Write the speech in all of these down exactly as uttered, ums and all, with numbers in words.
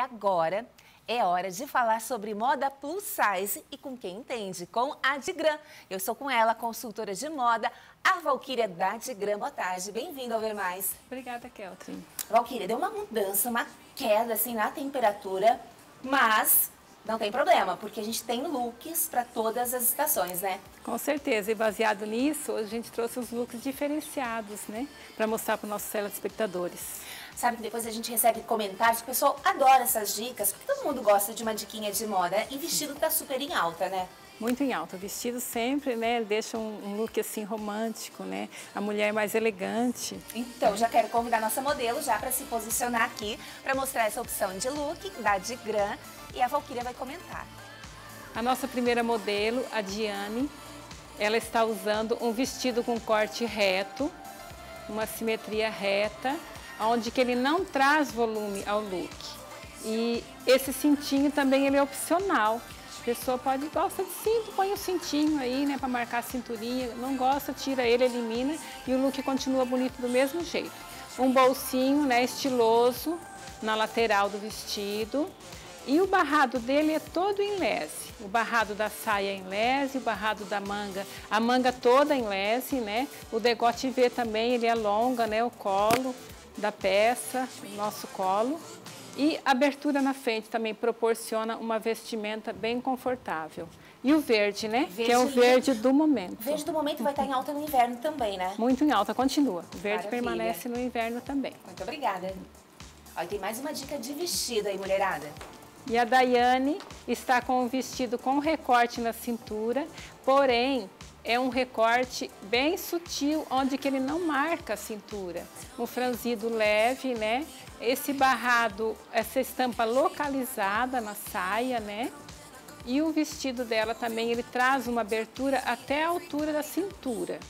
agora é hora de falar sobre moda plus size e com quem entende, com a Dygran. Eu sou com ela, consultora de moda, a Valquíria da Dygran. Boa tarde, bem-vinda ao Ver Mais. Obrigada, Keltrin. Valquíria, deu uma mudança, uma queda assim na temperatura, mas não tem problema, porque a gente tem looks para todas as estações, né? Com certeza, e baseado nisso, hoje a gente trouxe uns looks diferenciados, né? Para mostrar para os nossos telespectadores. Sabe que depois a gente recebe comentários, o pessoal adora essas dicas, porque todo mundo gosta de uma diquinha de moda, e vestido tá super em alta, né? Muito em alta, o vestido sempre, né, deixa um look assim romântico, né, a mulher mais elegante. Então, já quero convidar nossa modelo já para se posicionar aqui, para mostrar essa opção de look da Dygran, e a Valquíria vai comentar. A nossa primeira modelo, a Diane, ela está usando um vestido com corte reto, uma simetria reta, onde que ele não traz volume ao look. E esse cintinho também ele é opcional. A pessoa pode gosta de cinto, põe o cintinho aí, né, para marcar a cinturinha. Não gosta, tira ele, elimina e o look continua bonito do mesmo jeito. Um bolsinho, né, estiloso na lateral do vestido. E o barrado dele é todo em lese. O barrado da saia é em lese, o barrado da manga, a manga toda em lese, né? O decote V também, ele alonga, né, o colo da peça, nosso colo. E a abertura na frente também proporciona uma vestimenta bem confortável. E o verde, né? Verde, que é o verde do momento. O verde do momento vai estar em alta no inverno também, né? Muito em alta, continua. O verde Maravilha. Permanece no inverno também. Muito obrigada. Olha, tem mais uma dica de vestido aí, mulherada. E a Dayane está com um vestido com recorte na cintura, porém é um recorte bem sutil, onde que ele não marca a cintura. Um franzido leve, né? Esse barrado, essa estampa localizada na saia, né? E o vestido dela também, ele traz uma abertura até a altura da cintura,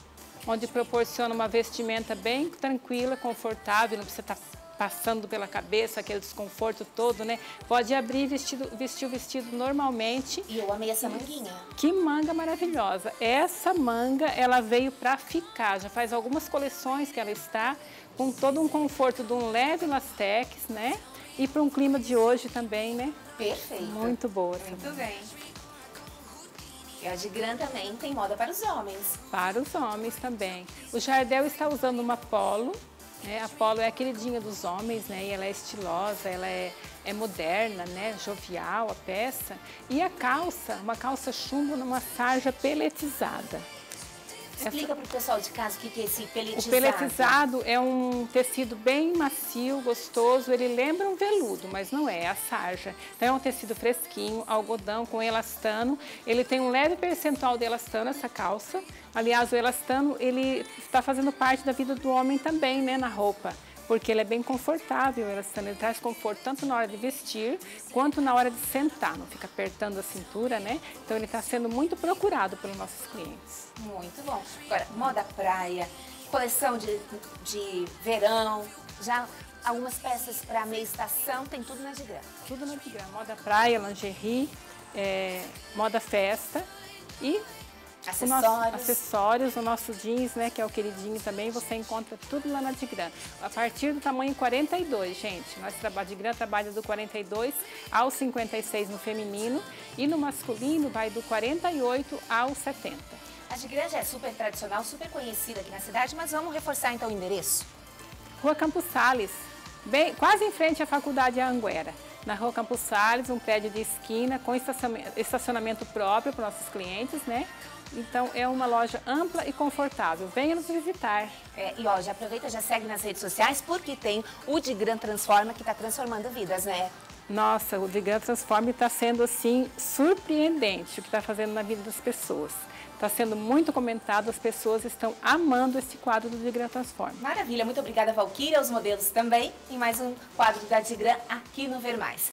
onde proporciona uma vestimenta bem tranquila, confortável, não precisa estar passando pela cabeça, aquele desconforto todo, né? Pode abrir e vestir o vestido normalmente. E eu amei essa manguinha. Que manga maravilhosa. Essa manga, ela veio pra ficar. Já faz algumas coleções que ela está com todo um conforto de um leve lastex, né? E para um clima de hoje também, né? Perfeito. Muito boa. Muito também. Bem. E a Dygran também tem moda para os homens. Para os homens também. O Jardel está usando uma polo. É, a polo é a queridinha dos homens, né? E ela é estilosa, ela é, é moderna, né? Jovial a peça. E a calça, uma calça chumbo numa sarja peletizada. Explica para o pessoal de casa o que é esse peletizado. O peletizado é um tecido bem macio, gostoso, ele lembra um veludo, mas não é, é a sarja. Então é um tecido fresquinho, algodão com elastano, ele tem um leve percentual de elastano, essa calça. Aliás, o elastano, ele está fazendo parte da vida do homem também, né, na roupa. Porque ele é bem confortável, o elastano, ele traz conforto tanto na hora de vestir, quanto na hora de sentar, não fica apertando a cintura, né? Então ele está sendo muito procurado pelos nossos clientes. Muito bom. Agora, moda praia, coleção de, de verão, já algumas peças para meia estação, tem tudo na Dygran. Tudo na Dygran, moda praia, lingerie, é, moda festa e acessórios. O nosso, acessórios, o nosso jeans, né, que é o queridinho também, você encontra tudo lá na Dygran. A partir do tamanho quarenta e dois, gente. Nós traba, a Dygran trabalha do quarenta e dois ao cinquenta e seis no feminino e no masculino vai do quarenta e oito ao setenta. A Dygran já é super tradicional, super conhecida aqui na cidade, mas vamos reforçar então o endereço. Rua Campos Sales, bem, quase em frente à faculdade Anguera. Na Rua Campos Sales, um prédio de esquina com estacionamento próprio para nossos clientes, né? Então é uma loja ampla e confortável. Venha nos visitar. É, e ó, já aproveita, já segue nas redes sociais, porque tem o Dygran Transforma, que está transformando vidas, né? Nossa, o Dygran Transforma está sendo assim surpreendente o que está fazendo na vida das pessoas. Está sendo muito comentado, as pessoas estão amando esse quadro do Dygran Transforma. Maravilha, muito obrigada, Valquíria, aos modelos também, e mais um quadro da Dygran aqui no Ver Mais.